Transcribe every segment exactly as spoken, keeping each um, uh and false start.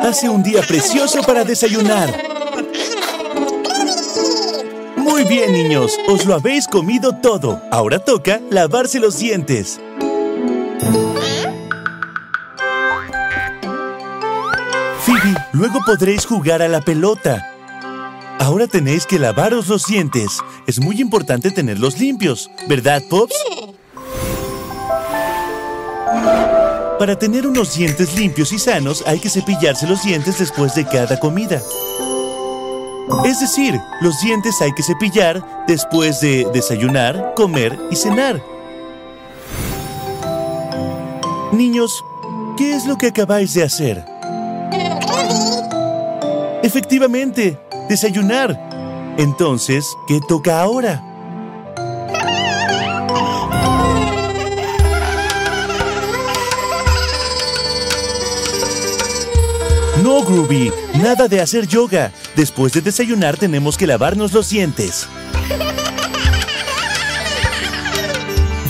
Hace un día precioso para desayunar. Muy bien, niños. Os lo habéis comido todo. Ahora toca lavarse los dientes. Phoebe, luego podréis jugar a la pelota. Ahora tenéis que lavaros los dientes. Es muy importante tenerlos limpios, ¿verdad, Pops? Para tener unos dientes limpios y sanos, hay que cepillarse los dientes después de cada comida. Es decir, los dientes hay que cepillar después de desayunar, comer y cenar. Niños, ¿qué es lo que acabáis de hacer? Efectivamente. Desayunar. Entonces, ¿qué toca ahora? No, Groovy, nada de hacer yoga. Después de desayunar tenemos que lavarnos los dientes.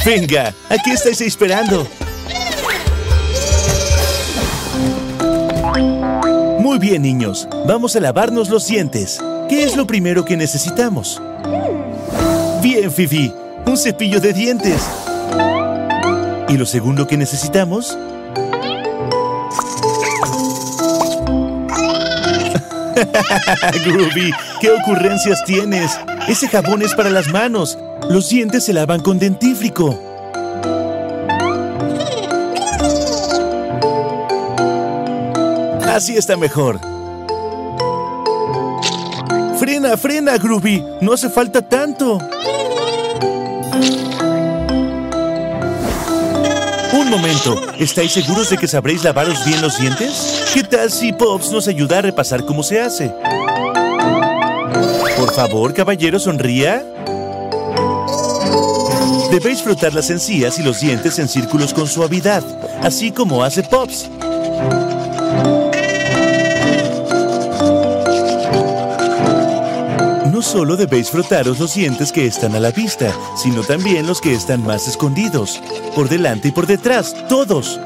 Venga, ¿a qué estáis esperando? Muy bien, niños. Vamos a lavarnos los dientes. ¿Qué es lo primero que necesitamos? Bien, Fifi. Un cepillo de dientes. ¿Y lo segundo que necesitamos? Groovy, ¿qué ocurrencias tienes? Ese jabón es para las manos. Los dientes se lavan con dentífrico. Así está mejor. ¡Frena, frena, Groovy! ¡No hace falta tanto! Un momento. ¿Estáis seguros de que sabréis lavaros bien los dientes? ¿Qué tal si Pops nos ayuda a repasar cómo se hace? Por favor, caballero, sonría. Debéis frotar las encías y los dientes en círculos con suavidad, así como hace Pops. No solo debéis frotaros los dientes que están a la vista, sino también los que están más escondidos, por delante y por detrás, todos.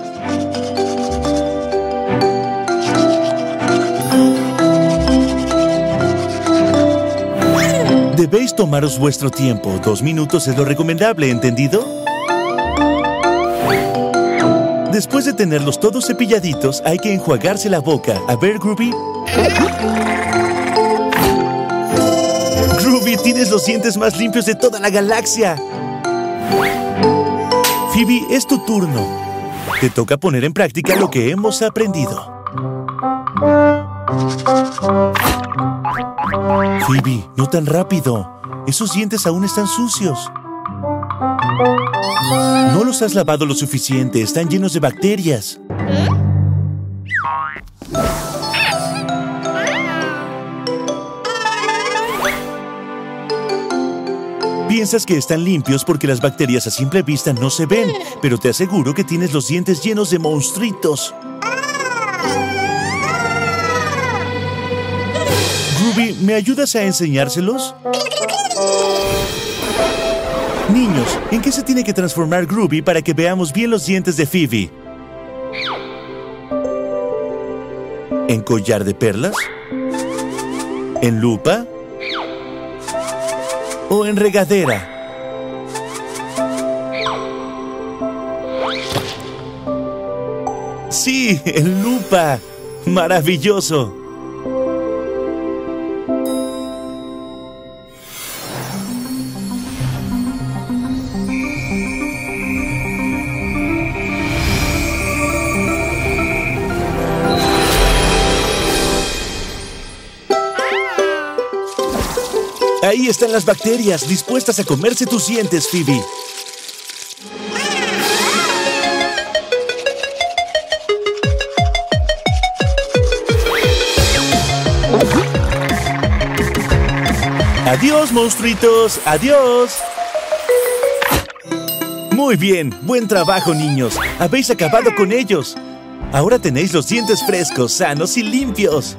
Debéis tomaros vuestro tiempo, dos minutos es lo recomendable, ¿entendido? Después de tenerlos todos cepilladitos, hay que enjuagarse la boca. A ver, Groovy. Groovy, tienes los dientes más limpios de toda la galaxia. Phoebe, es tu turno. Te toca poner en práctica lo que hemos aprendido. Phoebe, no tan rápido. Esos dientes aún están sucios. No los has lavado lo suficiente. Están llenos de bacterias. Piensas que están limpios porque las bacterias a simple vista no se ven, pero te aseguro que tienes los dientes llenos de monstruitos. Groovy, ¿me ayudas a enseñárselos? Niños, ¿en qué se tiene que transformar Groovy para que veamos bien los dientes de Phoebe? ¿En collar de perlas? ¿En lupa? ¿O en regadera? ¡Sí! ¡En lupa! ¡Maravilloso! Ahí están las bacterias, dispuestas a comerse tus dientes, Phoebe. Adiós, monstruitos. Adiós. Muy bien. Buen trabajo, niños. Habéis acabado con ellos. Ahora tenéis los dientes frescos, sanos y limpios.